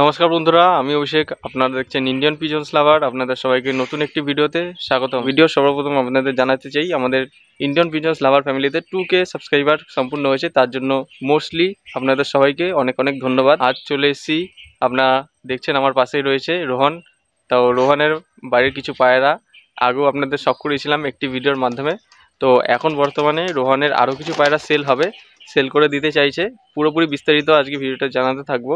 নমস্কার বন্ধুরা, আমি অভিষেক। আপনারা দেখছেন ইন্ডিয়ান পিজন্স লাভার। আপনাদের সবাইকে নতুন একটি ভিডিওতে স্বাগত। ভিডিও সর্বপ্রথম আপনাদের জানাতে চাই, আমাদের ইন্ডিয়ান পিজন্স লাভার ফ্যামিলিতে 2K সাবস্ক্রাইবার সম্পূর্ণ হয়েছে, তার জন্য মোস্টলি আপনাদের সবাইকে অনেক অনেক ধন্যবাদ। আজ চলে এসেছি, আপনারা দেখছেন আমার পাশেই রয়েছে রোহন। তো রোহনের বাড়ির কিছু পায়রা আগেও আপনাদের শখ করেছিলাম একটি ভিডিওর মাধ্যমে। তো এখন বর্তমানে রোহনের আরও কিছু পায়রা সেল করে দিতে চাইছে। পুরোপুরি বিস্তারিত আজকে ভিডিওটা জানাতে থাকবো,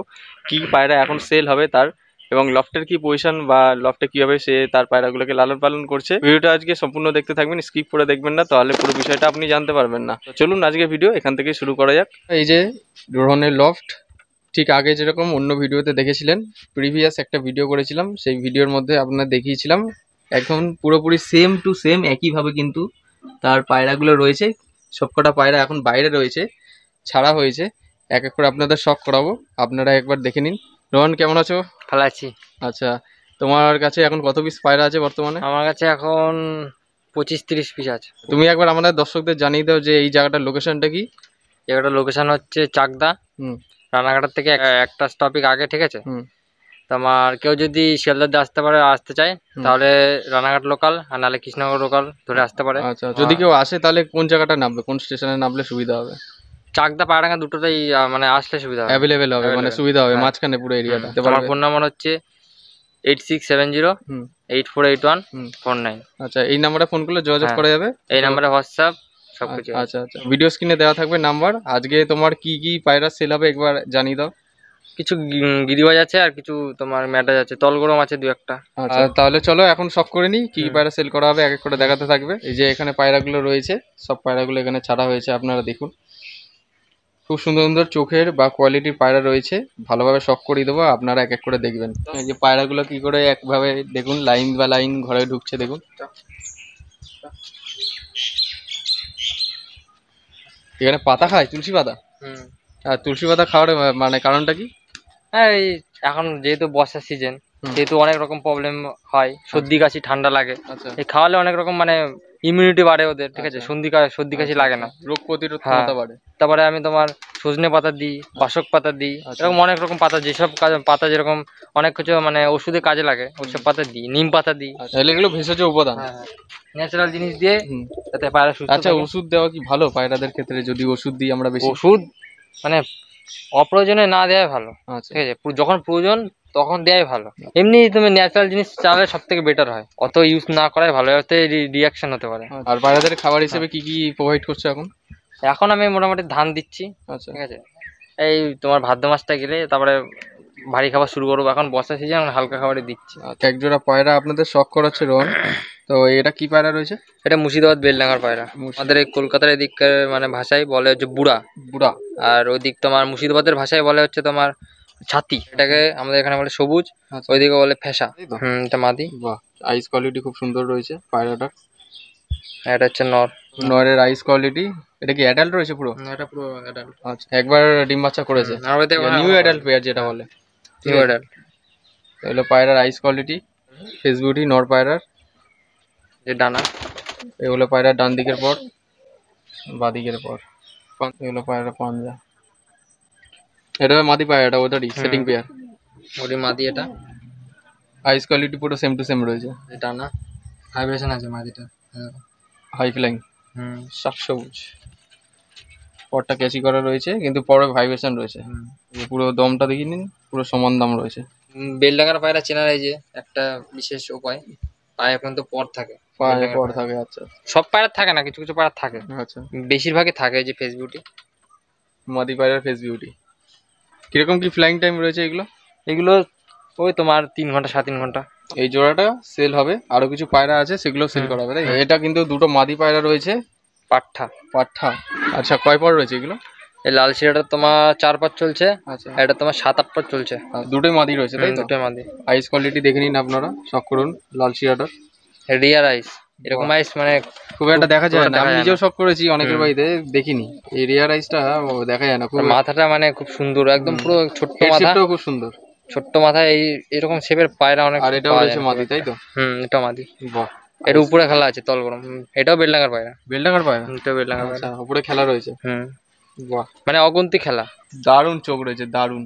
কি পায়রা এখন সেল হবে তার, এবং লফটের কি পজিশন বা লফটে কীভাবে সে তার পায়রাগুলোকে লালন পালন করছে। ভিডিওটা আজকে সম্পূর্ণ দেখতে থাকবেন, স্কিপ করে দেখবেন না, তাহলে পুরো বিষয়টা আপনি জানতে পারবেন না। তো চলুন আজকে ভিডিও এখান থেকে শুরু করা যাক। এই যে রোহনের লফট, ঠিক আগে যেরকম অন্য ভিডিওতে দেখেছিলেন, প্রিভিয়াস একটা ভিডিও করেছিলাম, সেই ভিডিওর মধ্যে আপনার দেখিয়েছিলাম। এখন পুরোপুরি সেম টু সেম একইভাবে কিন্তু তার পায়রাগুলো রয়েছে। সবকটা পায়রা এখন বাইরে রয়েছে, ছাড়া হয়েছে। এক এক করে আপনাদের শখ করাবো, আপনারা একবার দেখে নিন। রোহন, কেমন আছো? ভালো আছি। আচ্ছা, তোমার কাছে এখন কত পিস পায়রা আছে বর্তমানে? আমার কাছে এখন 25-30 পিস আছে। তুমি একবার আমাদের দর্শকদের জানিয়ে দাও যে এই জায়গাটার লোকেশনটা কি। জায়গাটার লোকেশন হচ্ছে চাকদা, রানাঘাটার থেকে একটা স্টপিক আগে, ঠিক আছে? তোমার কেউ যদি শিয়ালদাতে আসতে পারে, আসতে চায়, তাহলে রানাঘাট লোকাল, আর নাহলে কৃষ্ণগড় লোকাল ধরে আসতে পারে। আচ্ছা, যদি কেউ আসে তাহলে কোন জায়গাটা নামবে, কোন স্টেশনে নামলে সুবিধা হবে? চাকদা পাড়াঙ্গা দুটোতেই মানে আসলে সুবিধা হবে, অ্যাভেলেবেল হবে, মানে সুবিধা হবে মাঝখানে পুরো এরিয়াটা। তোমার ফোন নাম্বার হচ্ছে 8670848149। আচ্ছা, এই নাম্বারে ফোন করলে যোগাযোগ করা যাবে, এই নাম্বারে হোয়াটসঅ্যাপ সবকিছু। আচ্ছা আচ্ছা, ভিডিও স্ক্রিনে দেওয়া থাকবে নাম্বার। আজকে তোমার কি কি পায়রা সেল হবে একবার জানিয়ে দাও। কিছু গিরিবাজ আছে, আর কিছু তোমার ম্যাটাজ আছে, তলগরম আছে দু একটা। আচ্ছা, তাহলে চলো এখন সব করে নিই, কি পায়রা সেল করা হবে এক এক করে দেখাতে থাকবে। এই যে এখানে পায়রাগুলো রয়েছে, সব পায়রাগুলো এখানে ছাড়া হয়েছে, আপনারা দেখুন। খুব সুন্দর সুন্দর চোখের বা কোয়ালিটির পায়রা রয়েছে, ভালোভাবে শখ করে দেবো, আপনারা এক এক করে দেখবেন। এই যে পায়রাগুলো কি করে একভাবে দেখুন, লাইন বা লাইন ঘরে ঢুকছে দেখুন। এখানে পাতা খায়, তুলসী পাতা। আর তুলসী পাতা খাওয়ার মানে কারণটা কি? হ্যাঁ, এই এখন যেহেতু বর্ষার সিজন, যেহেতু অনেক রকম প্রবলেম হয়, সর্দি কাশি, ঠান্ডা লাগে, এই খাওয়ালে অনেক রকম মানে ইমিউনিটি বাড়ে ওদের, ঠিক আছে? সর্দি কাশি লাগে না, রোগ প্রতিরোধ ক্ষমতা বাড়ে। তারপরে আমি তোমার সজনে পাতা দিই, বাসক পাতা দিই, এরকম অনেক রকম পাতা, যেসব পাতা যেরকম অনেক কিছু মানে ওষুধে কাজে লাগে, ওইসব পাতা দিই, নিম পাতা দিই, এগুলো ভেষজ উপাদান, ন্যাচারাল জিনিস দিয়ে যাতে পায়রা সুস্থ। আচ্ছা, ওষুধ দেওয়া কি ভালো পায়রাদের ক্ষেত্রে? যদি ওষুধ দিই আমরা, বেশি ওষুধ মানে অপ্রয়োজনে না দেওয়াই ভালো, ঠিক আছে? যখন প্রয়োজন তখন দেওয়াই ভালো। এমনি তুমি ন্যাচারাল জিনিস চালালে সব থেকে বেটার হয়, অত ইউজ না করাই ভালো, এতে রিঅ্যাকশন হতে পারে। আর পায়রাদের খাবার হিসেবে কি কি প্রোভাইড করছো এখন? এখন আমি মোটামুটি ধান দিচ্ছি, ঠিক আছে? এই তোমার ভাদ্র মাসটা গেলে তারপরে ভারী খাবার শুরু করবো, এখন বর্ষা সিজন হালকা খাবারই দিচ্ছি। একজোড়া পায়রা আপনাদের শখ করাচ্ছে রোহন, তো এটা কি পায়রা রয়েছে? এটা মুর্শিদাবাদ বেলডাঙ্গার পায়রা। আমাদের এই কলকাতার এদিককার মানে ভাষায় বলে হচ্ছে বুড়া বুড়া, আর ওইদিক তোমার মুর্শিদাবাদের ভাষায় বলে হচ্ছে তোমার ছাতি। এটাকে আমাদের এখানে বলে সবুজ, ওইদিকে বলে ফেঁসা। এটা মাদি। আইস কোয়ালিটি খুব সুন্দর রয়েছে পায়রাটার। এটা হচ্ছে নর, নরের আইস কোয়ালিটি। এটা কি অ্যাডাল্ট রয়েছে পুরো? এটা পুরো অ্যাডাল্ট। আচ্ছা, একবার ডিম বাচ্চা করেছে, নিউ অ্যাডাল্ট পেয়ার যেটা বলে, নিউ অ্যাডাল্ট। তাহলে পায়রার আইস কোয়ালিটি, ফেস বিউটি, নর পায়রার। ডানা, এগুলো পায়রা ডান দিকের পর, বা দিকের পর। এগুলো পায়রা পাঞ্জা। এটা মাদি পায়রাটা, ওটারই সেটিং পেয়ার, ওরই মাদি। এটা আইস কোয়ালিটি পুরো সেম টু সেম রয়েছে। ডানা ভাইব্রেশন আছে মাদিটা, হাই ফ্লাইং, শাক সবুজ, পরটা ক্যাচি করা রয়েছে কিন্তু পরে ভাইব্রেশন রয়েছে। পুরো দমটা দেখি নিন, পুরো সমান দাম রয়েছে। বেলডাঙ্গার পায়রা চেনার এই যে একটা বিশেষ উপায়, পায়ে এখন তো পর থাকে, পর থাকে। আচ্ছা, সব পায়রা থাকে না, কিছু কিছু পায়রা থাকে। আচ্ছা, বেশিরভাগই থাকে। যে ফেস বিউটি, মাদি পায়রার ফেস বিউটি। কিরকম কি ফ্লাইং টাইম রয়েছে এগুলো? এগুলো ওই তোমার 3 ঘন্টা, 3.5 ঘন্টা। এই জোড়াটা সেল হবে, আরো কিছু পায়রা আছে সেগুলো সেল করা হবে। এটা কিন্তু দুটো মাদি পায়রা রয়েছে, পাঠা পাঠা। আচ্ছা, কয় পর রয়েছে এগুলো? এই লাল শিরাটা তোমার 4 পর চলছে। আচ্ছা, এটা তোমার 7-8 পর চলছে। দুটোই মাদি রয়েছে, তাই তো? দুটোই মাদি। আইস কোয়ালিটি দেখে নিন আপনারা, শক করুন। লাল শিরাটার রিয়ার আইস, এরকম আইস মানে খুব একটা দেখা যায় না, আমি নিজেও শক করেছি, অনেকের বাড়িতে দেখিনি। এই রিয়ার আইসটা দেখা যায় না। মাথাটা মানে খুব সুন্দর, একদম পুরো ছোট্ট মাথা, খুব সুন্দর ছোট্ট মাথা। এই এরকম শেপের পায়রা অনেক। আর এটাও রয়েছে মাদি, তাই তো? এটা মাদি। বাহ, এর উপরে খেলা আছে তলগরম। এটাও বেলডাঙ্গার পায়রা। বেলডাঙ্গার পায়রা, এটা বেলডাঙ্গার পায়রা, উপরে খেলা রয়েছে। মানে অগন্তি খেলা, দারুণ চোখ রয়েছে, দারুণ।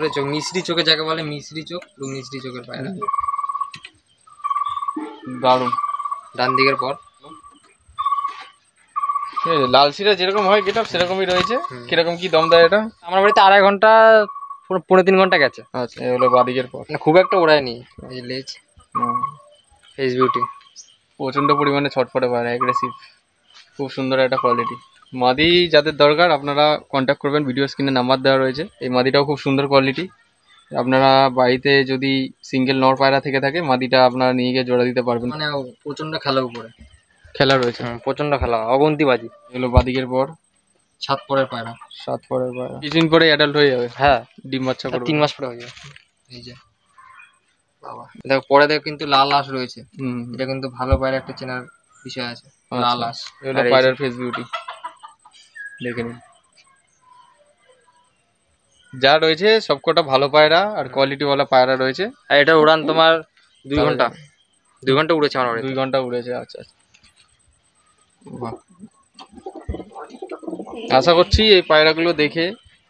করে চোখ, মিশ্রি চোখে যাকে বলে মিশ্রি চোখ, মিশ্রি চোখের পায়রা দারুণ। ডান দিকের পর লাল সিরা যেরকম হয় গেটআপ সেরকমই রয়েছে। কিরকম কি দম দেয় এটা? আমার বাড়িতে 2.5 ঘন্টা 3.5 ঘন্টা গেছে। আচ্ছা, এগুলো বাদিকের পর খুব একটা ওড়ায়নি। লেজ ফেস বিউটি, প্রচন্ড পরিমাণে ছটফটে পায়রা, অ্যাগ্রেসিভ, খুব সুন্দর একটা কোয়ালিটি। মাদি যাদের দরকার আপনারা কন্ট্যাক্ট করবেন, ভিডিও স্ক্রিনে নাম্বার দেওয়া রয়েছে। এই মাদিটাও খুব সুন্দর কোয়ালিটি, আপনারা বাড়িতে যদি সিঙ্গেল নর পায়রা থেকে থাকে মাদিটা আপনারা নিয়ে গিয়ে জোড়া দিতে পারবেন। মানে প্রচন্ড খেলার উপরে খেলা রয়েছে, প্রচন্ড খেলা, অগন্তি বাজি। এগুলো বাদিকের পর 7 পরের পায়রা, 7 পরের পায়রা কিছুদিন পরে অ্যাডাল্ট হয়ে যাবে। হ্যাঁ, ডিম বাচ্চা করবে, 3 মাস পরে হয়ে যাবে। এই যে বাবা, দেখো পরে দেখো কিন্তু লাল আঁশ রয়েছে। এটা কিন্তু ভালো পায়রা, একটা চেনার বিষয় আছে, লাল আঁশ। এগুলো পায়রার ফেস বিউটি দেখে নিন। যা রয়েছে সবকটা ভালো পায়রা আর কোয়ালিটিওয়ালা পায়রা রয়েছে। আর এটা উড়ান তোমার 2 ঘন্টা উড়েছে, আমার 2 ঘন্টা উড়েছে। আচ্ছা আচ্ছা, আশা করছি এই পায়রাগুলো দেখে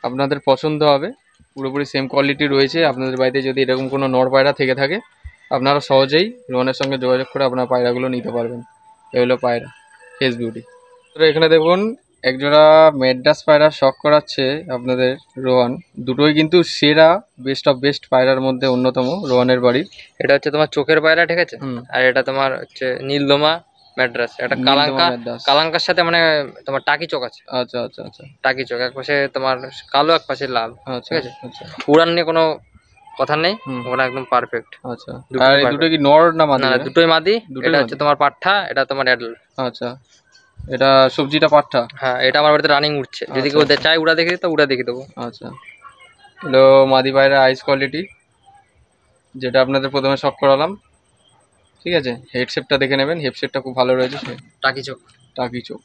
আপনাদের পছন্দ হবে। পুরোপুরি সেম কোয়ালিটি রয়েছে। আপনাদের বাড়িতে যদি এরকম কোনো নর পায়রা থেকে থাকে আপনারা সহজেই রোহনের সঙ্গে যোগাযোগ করে আপনার পায়রাগুলো নিতে পারবেন। এ হলো পায়রা ফেস বিউটি। তো এখানে দেখুন একজোড়া ম্যাড্রাস পায়রা শখ করাচ্ছে আপনাদের রোহন। দুটোই কিন্তু সেরা বেস্ট অফ বেস্ট পায়রার মধ্যে অন্যতম রোহনের বাড়ির। এটা হচ্ছে তোমার চোখের পায়রা, ঠিক আছে, আর এটা তোমার হচ্ছে নীলদমা ম্যাড্রাস। এটা কালাঙ্কা, কালাঙ্কার সাথে মানে তোমার টাকি চোখ আছে। আচ্ছা আচ্ছা আচ্ছা, টাকি চোখ, এক পাশে তোমার কালো এক পাশে লাল। ঠিক আছে, উড়ান নিয়ে কোনো কথা নেই, ওটা একদম পারফেক্ট। আচ্ছা, আর দুটো কি নর না মাদি? না, দুটোই মাদি। এটা হচ্ছে তোমার পাঠা, এটা তোমার অ্যাডাল্ট। আচ্ছা, এটা সবজিটা পাঠা। হ্যাঁ, এটা আমার বাড়িতে রানিং উঠছে, যদি কেউ চাই উড়া দেখে তো উড়া দেখে দেবো। আচ্ছা, হলো মাদি পায়রা আইস কোয়ালিটি, যেটা আপনাদের প্রথমে শখ করালাম। ঠিক আছে, হেডশেপটা দেখে নেবেন, হেডশেপটা খুব ভালো রয়েছে। টাকি চোখ, টাকি চোখ,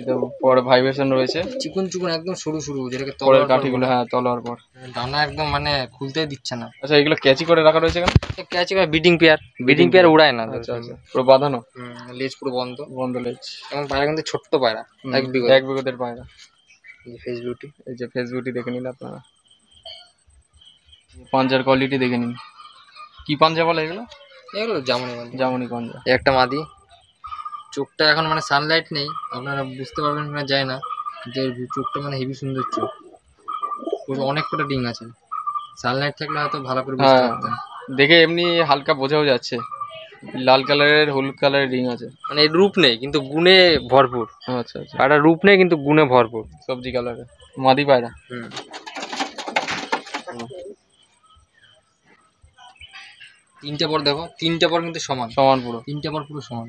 এটা পরে ভাইব্রেশন রয়েছে, চিকন চিকন একদম সরু সরু, যেটাকে তলার কাঠিগুলো। হ্যাঁ, তলার পর দানা একদম মানে খুলতে দিচ্ছে না। আচ্ছা, এগুলো ক্যাচি করে রাখা রয়েছে কেন? ক্যাচি করে বিডিং পেয়ার, বিডিং পেয়ার উড়ায় না। আচ্ছা আচ্ছা, পুরো বাঁধানো, লেজ পুরো বন্ধ, বন্ধ লেজ। এখন পায়রা কিন্তু ছোট্ট পায়রা, এক বিঘতের পায়রা। এই যে ফেস বিউটি, এই যে ফেস বিউটি দেখে নিলে আপনারা। পাঞ্জার কোয়ালিটি দেখে নিন। কি পাঞ্জা বলে এগুলো? এগুলো জামনি পাঞ্জা, জামনি পাঞ্জা। একটা মাদি, চোখটা এখন মানে সানলাইট নেই, আপনারা বুঝতে পারবেন কিনা যায় না, যে চোখটা মানে হেভি সুন্দর চোখ, অনেক কটা ডিং আছে। সানলাইট থাকলে হয়তো ভালো করে বুঝতে পারতেন। দেখে এমনি হালকা বোঝাও যাচ্ছে, লাল কালারের হলুদ কালারের রিং আছে, মানে রূপ নেই কিন্তু গুণে ভরপুর। আচ্ছা আচ্ছা, এটা রূপ নেই কিন্তু গুণে ভরপুর, সবজি কালারের মাদি পায়রা। তিনটা পর দেখো, তিনটা পর কিন্তু সমান সমান, পুরো তিনটা পর পুরো সমান।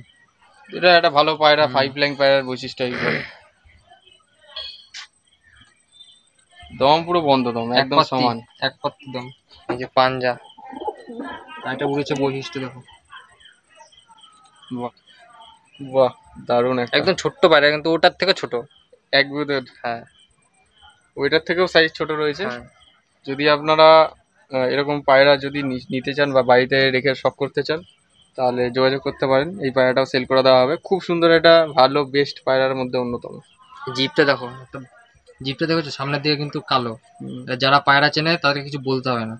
এটা একটা ভালো পায়রা, 5 ল্যাং পায়রার বৈশিষ্ট্য। দম পুরো বন্ধ, দম একদম সমান, এক পাত্তি দম। এই যে পাঞ্জা, এটা উড়েছে বৈশিষ্ট্য দেখো। বাহ বাহ, দারুণ, একদম ছোট্ট পায়রা কিন্তু ওটার থেকে ছোট, এক বিঘতের। হ্যাঁ, ওইটার থেকেও সাইজ ছোট রয়েছে। যদি আপনারা এরকম পায়রা যদি নিতে চান বা বাড়িতে রেখে শখ করতে চান তাহলে যোগাযোগ করতে পারেন। এই পায়রাটাও সেল করে দেওয়া হবে, খুব সুন্দর, এটা ভালো বেস্ট পায়রার মধ্যে অন্যতম। জিপটা দেখো, জিপটা দেখেছো সামনের দিকে কিন্তু কালো, যারা পায়রা চেনে তাদেরকে কিছু বলতে হবে না।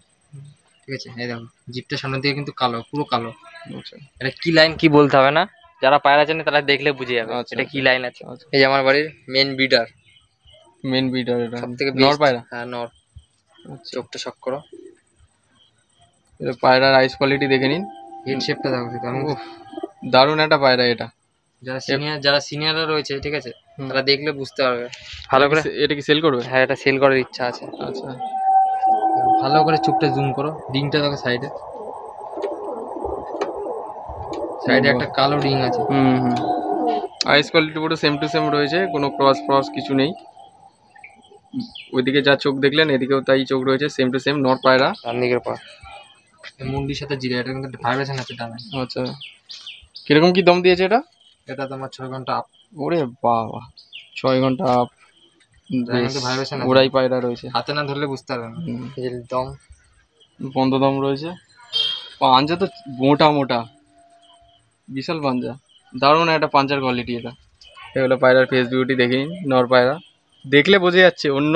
ঠিক আছে, এই দেখো জিপটা সামনের দিকে কিন্তু কালো, পুরো কালো। এটা কি লাইন কি বলতে হবে না, যারা পায়রা চেনে তারা দেখলে বুঝে যাবে এটা কি লাইন আছে। এই যে আমার বাড়ির মেন ব্রিডার, মেন ব্রিডার, এটা সবথেকে নর পায়রা। হ্যাঁ, নর। চোখটা শক করো, এটা পায়রার আইস কোয়ালিটি দেখে নিন, হেড শেপটা দেখো, দারুণ একটা পায়রা। এটা যারা সিনিয়ররা রয়েছে, ঠিক আছে, তারা দেখলে বুঝতে পারবে ভালো করে। এটা কি সেল করবে? হ্যাঁ, এটা সেল করার ইচ্ছা আছে। আচ্ছা, ভালো করে চোখটা জুম করো, রিংটা দেখো সাইডে, সাইডে একটা কালো রিং আছে। আইস কোয়ালিটি পুরো সেম টু সেম রয়েছে, কোনো ক্রস ফ্রস কিছু নেই। ওইদিকে যা চোখ দেখলেন এদিকেও তাই চোখ রয়েছে, সেম টু সেম নর পায়রা। রান্নিকের পর মুন্ডির সাথে জিরা, এটা কিন্তু ভাইব্রেশন আছে ডানা। আচ্ছা, কিরকম কি দম দিয়েছে এটা? এটা তোমার 6 ঘন্টা আপ। ওরে বাবা, 6 ঘন্টা আপ, কিন্তু ভাইব্রেশন আছে, ওরাই পায়রা রয়েছে, হাতে না ধরলে বুঝতে পারবে না। এই দম বন্ধ, দম রয়েছে। পাঞ্জা তো মোটা মোটা, বিশাল পাঞ্জা, দারুণ একটা পাঞ্জার কোয়ালিটি। এটা হলো পায়রার ফেস বিউটি দেখে নিন, নর পায়রা। দেখলে বোঝা যাচ্ছে, অন্য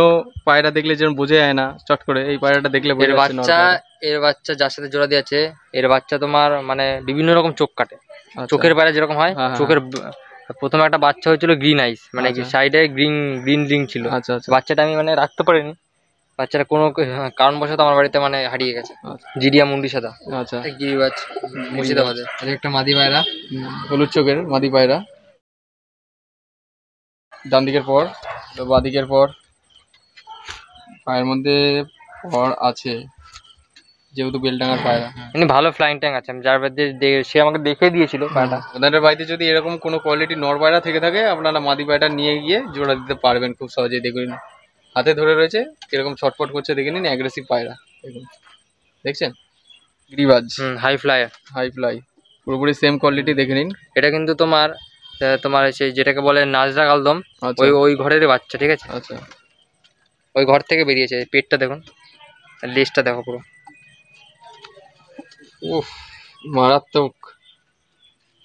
পায়রা দেখলে যেমন বোঝা যায় না চট করে, এই পায়রাটা দেখলে বোঝা যাচ্ছে বাচ্চা। এর বাচ্চা যার সাথে জোড়া দিয়ে আছে, এর বাচ্চা তোমার মানে বিভিন্ন রকম চোখ কাটে, চোখের পায়রা যেরকম হয়। চোখের প্রথমে একটা বাচ্চা হয়েছিল গ্রিন আইস, মানে সাইডে গ্রিন গ্রিন রিং ছিল। বাচ্চাটা আমি মানে রাখতে পারিনি, বাচ্চাটা কোনো কারণবশত আমার বাড়িতে মানে হারিয়ে গেছে। জিডিয়া মুন্ডি সাদা, আচ্ছা গিরিবাজ মুর্শিদাবাদের। আর একটা মাদি পায়রা, হলুদ চোখের মাদি পায়রা। ডান দিকের পর তো বাদিকের পর পায়ের মধ্যে পর আছে, যেহেতু বেলডাঙার পায়রা মানে ভালো ফ্লাইং ট্যাং আছে। আমি যার বাড়িতে সে আমাকে দেখে দিয়েছিল পায়রাটা। আপনাদের বাড়িতে যদি এরকম কোনো কোয়ালিটি নর পায়রা থেকে থাকে, আপনারা মাদি পায়রাটা নিয়ে গিয়ে জোড়া দিতে পারবেন খুব সহজেই। দেখুন হাতে ধরে রয়েছে, এরকম ছটফট করছে, দেখে নিন অ্যাগ্রেসিভ পায়রা। দেখুন দেখছেন গ্রিবাজ হাই ফ্লাই, হাই ফ্লাই পুরোপুরি সেম কোয়ালিটি। দেখে নিন এটা কিন্তু তোমার তোমার সেই যেটাকে বলে নাজরা কালদম, ওই ওই ঘরের বাচ্চা। ঠিক আছে, আচ্ছা ওই ঘর থেকে বেরিয়েছে। পেটটা দেখুন, লেজটা দেখো পুরো, উফ মারাত্মক,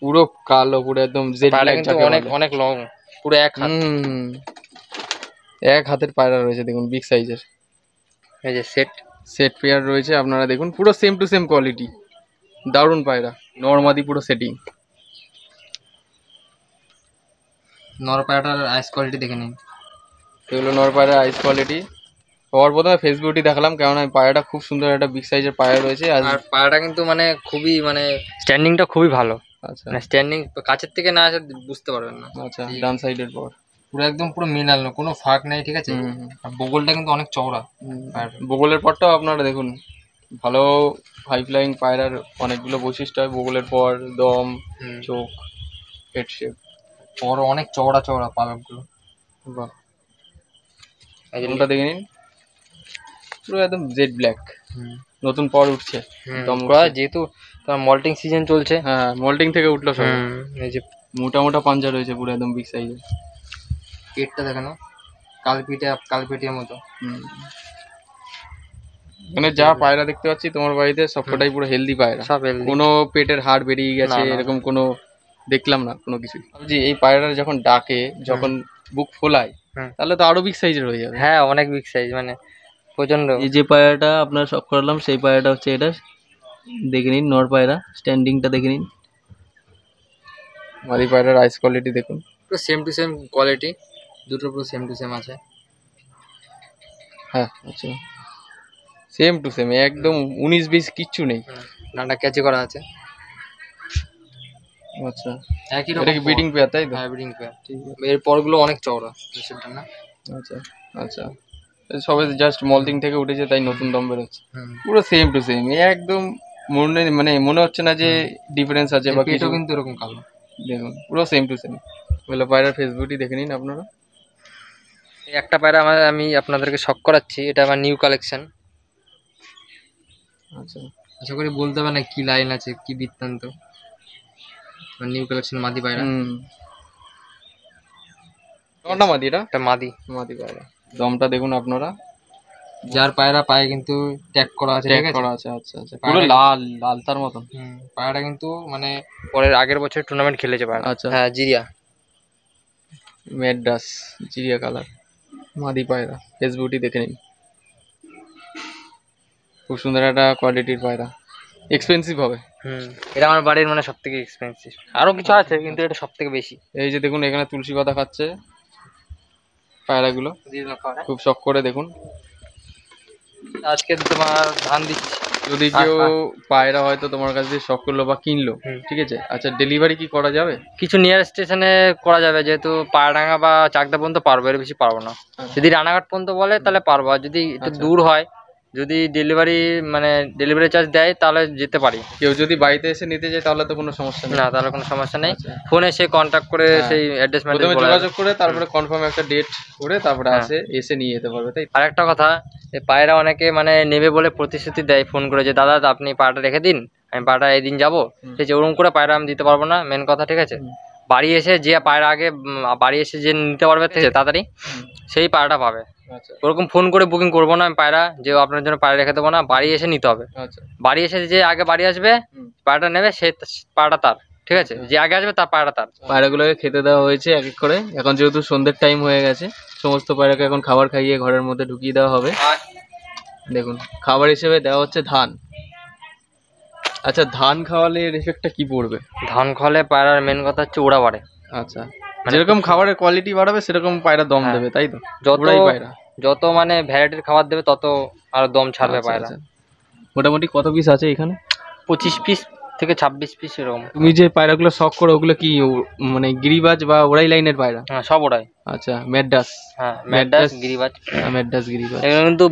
পুরো কালো, পুরো একদম জেড ব্ল্যাক। অনেক অনেক লং, পুরো এক হাত, এক হাতের পায়রা রয়েছে। দেখুন বিগ সাইজের, এই যে সেট সেট পেয়ার রয়েছে। আপনারা দেখুন পুরো সেম টু সেম কোয়ালিটি, দারুণ পায়রা। নরমাদি পুরো সেটিং নর পায়রাটার আইস কোয়ালিটি দেখে নিন। এগুলো নর পায়রার আইস কোয়ালিটি। সবার প্রথমে ফেস বিউটি দেখালাম, কারণ আমি পায়রাটা খুব সুন্দর, একটা বিগ সাইজের পায়রা রয়েছে। আর পায়রাটা কিন্তু মানে খুবই মানে স্ট্যান্ডিংটা খুবই ভালো। আচ্ছা স্ট্যান্ডিং কাছের থেকে না আসে বুঝতে পারবেন না। আচ্ছা ডান সাইডের পর পুরো একদম পুরো মেলানো, কোনো ফাঁক নেই। ঠিক আছে, আর বগলটা কিন্তু অনেক চওড়া। আর বগলের পরটাও আপনারা দেখুন, ভালো হাই ফ্লাইং পায়রার অনেকগুলো বৈশিষ্ট্য হয়। বগলের পর, দম, চোখ, হেড শেপ, পর অনেক চওড়া চওড়া পালকগুলো। বাহ, এই জন্যটা দেখে নিন পুরো একদম জেড ব্ল্যাক। নতুন পর উঠছে, তোমরা যেহেতু মল্টিং সিজন চলছে। হ্যাঁ মল্টিং থেকে উঠলো সব। এই যে মোটা মোটা পাঞ্জা রয়েছে, পুরো একদম বিগ সাইজের। পেটটা দেখানো কালপিটা, কালপিটির মতো। মানে যা পায়রা দেখতে পাচ্ছি তোমার বাড়িতে সবটাই পুরো হেলদি পায়রা, কোনো পেটের হাড় বেরিয়ে গেছে এরকম কোনো দেখলাম না কোনো কিছুই। জি, এই পায়রাটা যখন ডাকে, যখন বুক ফোলায়, তাহলে তো আরো বিগ সাইজের হয়ে যাবে। হ্যাঁ অনেক বিগ সাইজ, মানে প্রচন্ড। এই যে পায়রাটা আপনার শখ করলাম, সেই পায়রাটা হচ্ছে এটা। দেখে নিন নর পায়রা, স্ট্যান্ডিংটা দেখে নিন। মাদি পায়রার আইস কোয়ালিটি দেখুন, পুরো সেম টু সেম কোয়ালিটি, দুটো পুরো সেম টু সেম আছে। হ্যাঁ আচ্ছা সেম টু সেম, একদম 19-20 কিচ্ছু নেই। নাটা ক্যাচে করা আছে। আচ্ছা একই রকম, এটা কি ব্রিডিং পেয়ার? তাই তো, হ্যাঁ ব্রিডিং পেয়ার। ঠিক আছে, এর পরগুলো অনেক চওড়া, সেটা না। আচ্ছা আচ্ছা, সবাই জাস্ট মল্টিং থেকে উঠেছে, তাই নতুন দম বের হচ্ছে। পুরো সেম টু সেম, একদম মনে মানে মনে হচ্ছে না যে ডিফারেন্স আছে বা কিছু, কিন্তু এরকম কালো। দেখুন পুরো সেম টু সেম। বলে পায়রার ফেস বিউটি দেখে নিন আপনারা। এই একটা পায়রা আমি আপনাদেরকে শক করাচ্ছি, এটা আমার নিউ কালেকশন। আচ্ছা আশা করি বলতে পারবে না কি লাইন আছে, কি বৃত্তান্ত। নিউ কালেকশন মাদি পায়রা, কোনটা মাদি? এটা একটা মাদি, মাদি পায়রা। দমটা দেখুন আপনারা, যার পায়রা পায়ে কিন্তু ট্যাগ করা আছে। ট্যাগ করা আছে, আচ্ছা আচ্ছা, পুরো লাল লাল তার মতন। পায়রাটা কিন্তু মানে পরের আগের বছর টুর্নামেন্ট খেলেছে পায়রা। আচ্ছা হ্যাঁ জিরিয়া মেডাস, জিরিয়া কালার মাদি পায়রা। ফেস বিউটি দেখে নিন, খুব সুন্দর একটা কোয়ালিটির পায়রা। এক্সপেন্সিভ হবে, এটা আমার বাড়ির মানে সব থেকে এক্সপেন্সিভ। আরো কিছু আছে কিন্তু এটা সব থেকে বেশি। এই যে দেখুন এখানে তুলসী পাতা খাচ্ছে পায়রাগুলো, খুব শখ করে। দেখুন আজকে তোমার ধান দিচ্ছি, যদি কেউ পায়রা হয়তো তোমার কাছ দিয়ে শখ করলো বা কিনলো, ঠিক আছে। আচ্ছা ডেলিভারি কি করা যাবে? কিছু নিয়ার স্টেশনে করা যাবে, যেহেতু পায়রাডাঙ্গা বা চাকদা পর্যন্ত পারবো, এর বেশি পারবো না। যদি রানাঘাট পর্যন্ত বলে তাহলে পারবো, আর যদি একটু দূর হয়, যদি ডেলিভারি মানে ডেলিভারি চার্জ দেয় তাহলে যেতে পারি। কেউ যদি বাড়িতে এসে নিতে যায় তাহলে তো কোনো সমস্যা নেই। না তাহলে কোনো সমস্যা নেই, ফোনে সে কন্ট্যাক্ট করে সেই অ্যাড্রেস মেসেজ যোগাযোগ করে, তারপরে কনফার্ম একটা ডেট করে তারপরে এসে নিয়ে যেতে পারবে। তাই আর একটা কথা, পায়রা অনেকে মানে নেবে বলে প্রতিশ্রুতি দেয়, ফোন করে যে দাদা আপনি পায়রাটা রেখে দিন, আমি পায়রাটা এই দিন যাবো, সেই ওরকম করে পায়রা আমি দিতে পারবো না। মেন কথা, ঠিক আছে, বাড়ি এসে যে পায়রা আগে বাড়ি এসে যে নিতে পারবে তাড়াতাড়ি, সেই পায়রাটা পাবে। ওরকম ফোন করে বুকিং করবো না আমি পায়রা, যে আপনার জন্য পায়রা রেখে দেবো না, বাড়ি এসে নিতে হবে। বাড়ি এসে যে আগে বাড়ি আসবে পায়রাটা নেবে, সে পায়রাটা তার। ঠিক আছে, যে আগে আসবে তার পায়রাটা তার। পায়রাগুলোকে খেতে দেওয়া হয়েছে এক এক করে। এখন যেহেতু সন্ধ্যের টাইম হয়ে গেছে, সমস্ত পায়রাকে এখন খাবার খাইয়ে ঘরের মধ্যে ঢুকিয়ে দেওয়া হবে। দেখুন খাবার হিসেবে দেওয়া হচ্ছে ধান। আচ্ছা, ধান খাওয়ালে এর এফেক্টটা কি পড়বে? ধান খাওয়ালে পায়রার মেন কথা হচ্ছে ওড়া বাড়ে। আচ্ছা, যেরকম খাবারের কোয়ালিটি বাড়াবে সেরকম পায়রা দম দেবে, তাই তো? যতই পায়রা যত মানে ভ্যারাইটির খাবার দেবে তত আর দম ছাড়বে পায়রা। মোটামুটি কত পিস আছে এখানে? 25 পিস থেকে 26 পিস এরকম। তুমি যে পায়রাগুলো শখ করো ওগুলো কি মানে গিরিবাজ বা ওড়াই লাইনের পায়রা? হ্যাঁ, সব ওড়াই। আচ্ছা, মেডাস। হ্যাঁ, মেডাস গিরিবাজ। মেডাস গিরিবাজ এগুলো কিন্তু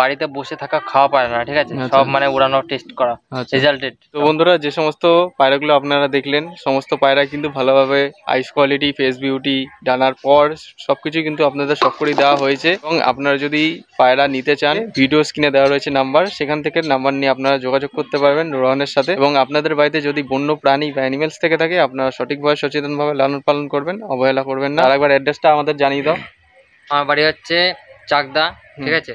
বাড়িতে বসে থাকা খাওয়া পায়রা না, ঠিক আছে? সব মানে ওড়ানো, টেস্ট করা, রেজাল্টেড। তো বন্ধুরা, যে সমস্ত পায়রাগুলো আপনারা দেখলেন সমস্ত পায়রা কিন্তু ভালোভাবে আইস কোয়ালিটি, ফেস বিউটি, ডানার পর সবকিছু কিন্তু আপনাদের শখ করে দেওয়া হয়েছে। এবং আপনারা যদি পায়রা নিতে চান ভিডিও স্ক্রিনে দেওয়া রয়েছে নাম্বার, সেখান থেকে নাম্বার নিয়ে আপনারা যোগাযোগ করতে পারবেন রোহানের সাথে। এবং আপনাদের বাড়িতে যদি বন্য প্রাণী বা অ্যানিমেলস থেকে থাকে আপনারা সঠিকভাবে সচেতনভাবে লালন পালন করবেন, অবহেলা করবেন না। আরেকবার অ্যাড্রেসটা আমাদের জানিয়ে দাও। আমার বাড়ি হচ্ছে চাকদা, ঠিক আছে?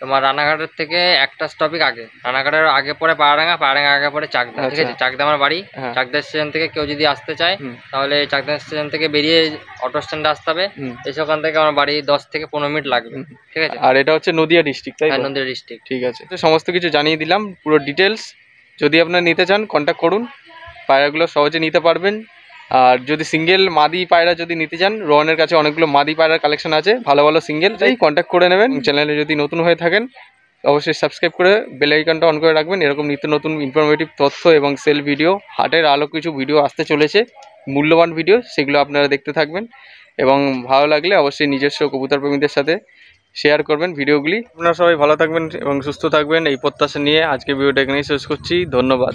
তোমার রানাঘাটের থেকে একটা স্টপিক আগে, রানাঘাটের আগে পরে পাড়াডাঙ্গা, পাড়াডাঙ্গা আগে পরে চাকদা, ঠিক আছে? চাকদা আমার বাড়ি। চাকদা স্টেশন থেকে কেউ যদি আসতে চায় তাহলে চাকদা স্টেশন থেকে বেরিয়ে অটো স্ট্যান্ডে আসতে হবে, সেখান থেকে আমার বাড়ি 10 থেকে 15 মিনিট লাগবে, ঠিক আছে? আর এটা হচ্ছে নদিয়া ডিস্ট্রিক্ট, তাই? নদিয়া ডিস্ট্রিক্ট, ঠিক আছে। সমস্ত কিছু জানিয়ে দিলাম, পুরো ডিটেলস। যদি আপনারা নিতে চান কন্ট্যাক্ট করুন, পায়রাগুলো সহজে নিতে পারবেন। আর যদি সিঙ্গেল মাদি পায়রা যদি নিতে চান, রোহানের কাছে অনেকগুলো মাদি পায়রার কালেকশন আছে, ভালো ভালো সিঙ্গেল, তাই কন্ট্যাক্ট করে নেবেন। চ্যানেলে যদি নতুন হয়ে থাকেন অবশ্যই সাবস্ক্রাইব করে বেল আইকনটা অন করে রাখবেন। এরকম নিত্য নতুন ইনফরমেটিভ তথ্য এবং সেল ভিডিও, হাটের আলো কিছু ভিডিও আসতে চলেছে, মূল্যবান ভিডিও, সেগুলো আপনারা দেখতে থাকবেন। এবং ভালো লাগলে অবশ্যই নিজস্ব কবুতর প্রেমীদের সাথে শেয়ার করবেন ভিডিওগুলি। আপনারা সবাই ভালো থাকবেন এবং সুস্থ থাকবেন, এই প্রত্যাশা নিয়ে আজকে ভিডিওটা এখানেই শেষ করছি। ধন্যবাদ।